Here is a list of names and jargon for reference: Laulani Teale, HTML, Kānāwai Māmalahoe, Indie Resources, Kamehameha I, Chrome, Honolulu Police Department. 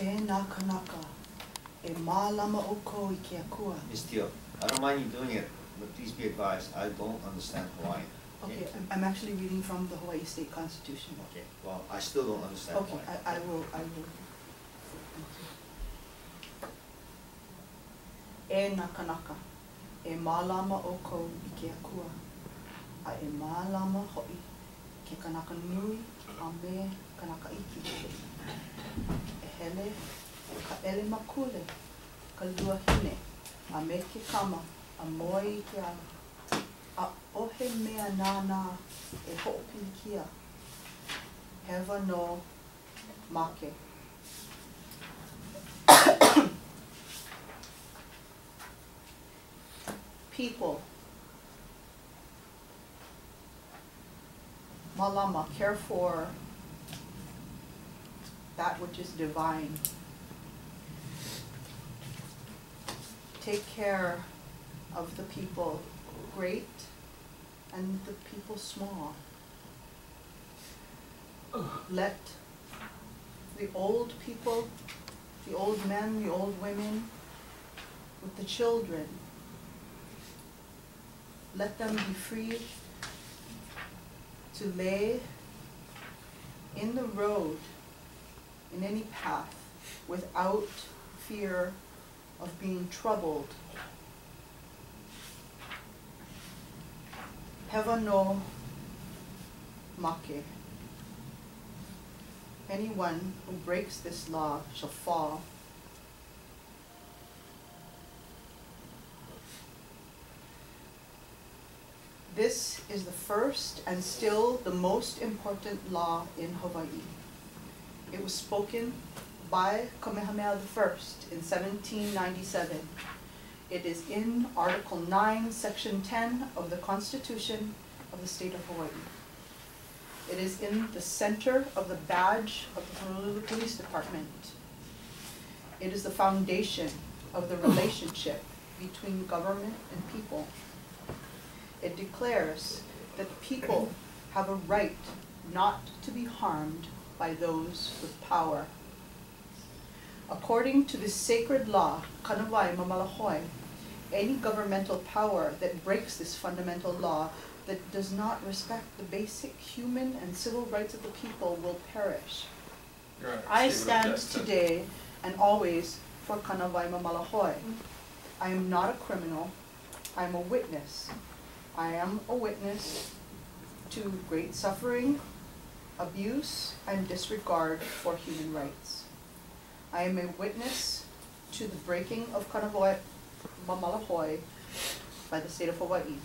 Tēnā kanaka, e mālama o kou I kia kua. Ms. Teale, I don't mind you doing it, but please be advised, I don't understand Hawaiian. Okay, I'm actually reading from the Hawaii State Constitution. Okay, well, I still don't understand Hawaiian. Okay, I will. E nā kanaka, e mālama o kou I kia kua, a e mālama hoi, ke kanaka nui, a me kanaka iki. E hele, ka ele makule, ka lua hine, a me ke kama, a moe I ke ala. A ohe mea nānā e ho'opilikia, hewa no make. People, Malama, care for that which is divine. Take care of the people great and the people small. Let the old people, the old men, the old women, with the children, let them be free to lay in the road, in any path, without fear of being troubled. Hewa no make. Anyone who breaks this law shall fall. This is the first and still the most important law in Hawaii. It was spoken by Kamehameha I in 1797. It is in Article 9, Section 10 of the Constitution of the State of Hawaii. It is in the center of the badge of the Honolulu Police Department. It is the foundation of the relationship between government and people. It declares that the people have a right not to be harmed by those with power. According to this sacred law, Kānāwai Māmalahoe, any governmental power that breaks this fundamental law, that does not respect the basic human and civil rights of the people, will perish. Right, I stand today and always for Kānāwai Māmalahoe. I am not a criminal, I am a witness. I am a witness to great suffering, abuse, and disregard for human rights. I am a witness to the breaking of Kānāwai Māmalahoe by the State of Hawaii.